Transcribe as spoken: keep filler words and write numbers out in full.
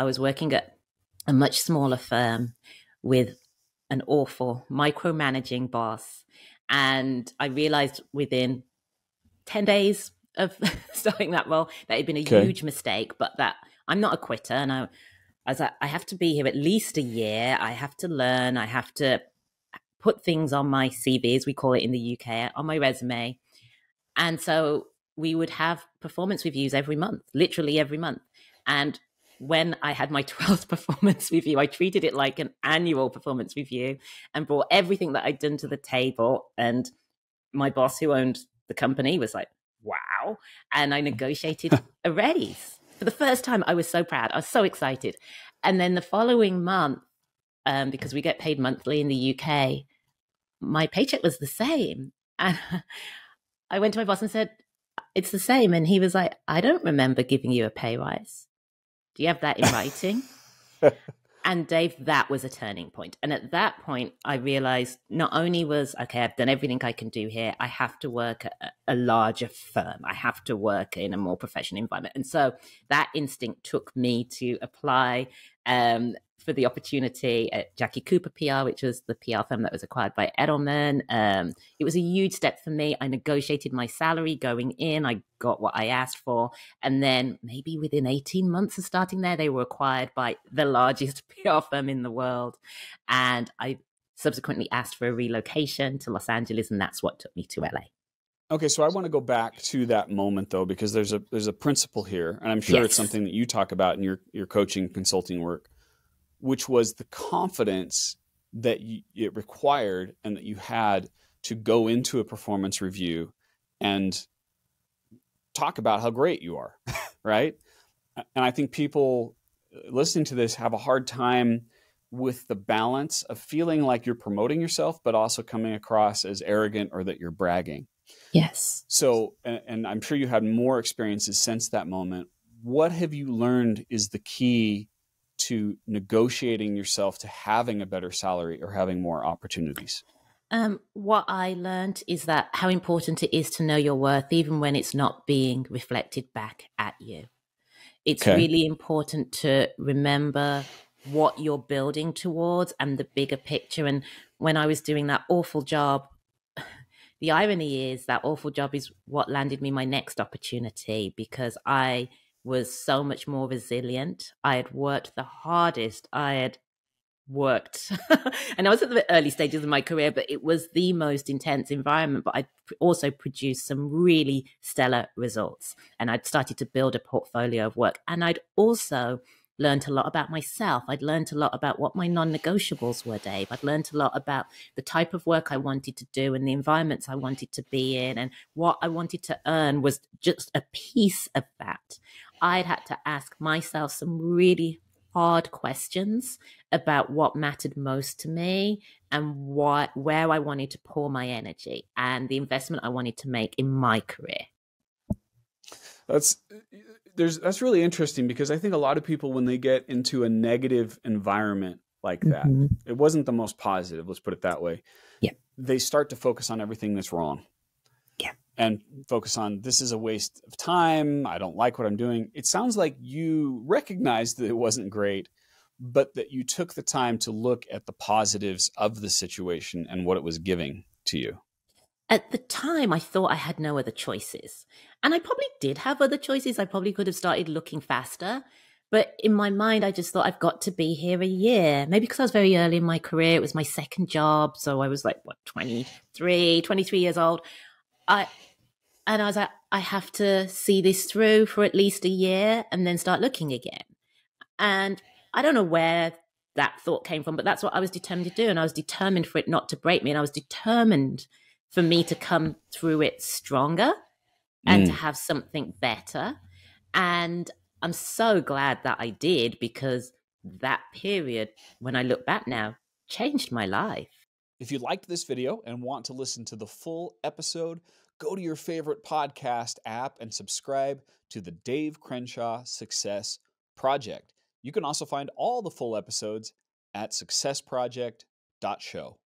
I was working at a much smaller firm with an awful micromanaging boss. And I realized within ten days of starting that role that had been a okay. huge mistake, but that I'm not a quitter. And I, I was like, I have to be here at least a year. I have to learn. I have to put things on my C V, as we call it in the U K, on my resume. And so we would have performance reviews every month, literally every month. And when I had my twelfth performance review, I treated it like an annual performance review and brought everything that I'd done to the table. And my boss, who owned the company, was like, wow. And I negotiated a raise. For the first time, I was so proud. I was so excited. And then the following month, um, because we get paid monthly in the U K, my paycheck was the same. And I went to my boss and said, it's the same. And he was like, I don't remember giving you a pay rise. Do you have that in writing? And Dave, that was a turning point. And at that point, I realized not only was, okay, I've done everything I can do here, I have to work at a larger firm. I have to work in a more professional environment. And so that instinct took me to apply um, for the opportunity at Jackie Cooper P R, which was the P R firm that was acquired by Edelman. Um, it was a huge step for me. I negotiated my salary going in. I got what I asked for. And then maybe within eighteen months of starting there, they were acquired by the largest P R firm in the world. And I subsequently asked for a relocation to Los Angeles. And that's what took me to L A. Okay, so I want to go back to that moment, though, because there's a there's a principle here. And I'm sure yes. it's something that you talk about in your, your coaching and consulting work, which was the confidence that you, it required and that you had to go into a performance review and talk about how great you are, right? And I think people listening to this have a hard time with the balance of feeling like you're promoting yourself, but also coming across as arrogant or that you're bragging. Yes. So, and, and I'm sure you had more experiences since that moment. What have you learned is the key to negotiating yourself to having a better salary or having more opportunities? Um, what I learned is that how important it is to know your worth, even when it's not being reflected back at you. It's okay. really important to remember what you're building towards and the bigger picture. And when I was doing that awful job, the irony is that awful job is what landed me my next opportunity, because I was so much more resilient. I had worked the hardest. I had worked and I was at the early stages of my career, but it was the most intense environment. But I also produced some really stellar results, and I'd started to build a portfolio of work. And I'd also learned a lot about myself. I'd learned a lot about what my non-negotiables were, Dave. I'd learned a lot about the type of work I wanted to do and the environments I wanted to be in, and what I wanted to earn was just a piece of that. I'd had to ask myself some really hard questions about what mattered most to me and what, where I wanted to pour my energy and the investment I wanted to make in my career. That's there's that's really interesting, because I think a lot of people, when they get into a negative environment like that, mm-hmm. it wasn't the most positive, let's put it that way. Yeah. They start to focus on everything that's wrong. Yeah. And focus on, this is a waste of time. I don't like what I'm doing. It sounds like you recognized that it wasn't great, but that you took the time to look at the positives of the situation and what it was giving to you. At the time, I thought I had no other choices. And I probably did have other choices. I probably could have started looking faster. But in my mind, I just thought, I've got to be here a year. Maybe because I was very early in my career. It was my second job. So I was like, what, twenty-three, twenty-three years old. I... And I was like, I have to see this through for at least a year and then start looking again. And I don't know where that thought came from, but that's what I was determined to do. And I was determined for it not to break me. And I was determined for me to come through it stronger and mm. to have something better. And I'm so glad that I did, because that period, when I look back now, changed my life. If you liked this video and want to listen to the full episode, go to your favorite podcast app and subscribe to the Dave Crenshaw Success Project. You can also find all the full episodes at success project dot show.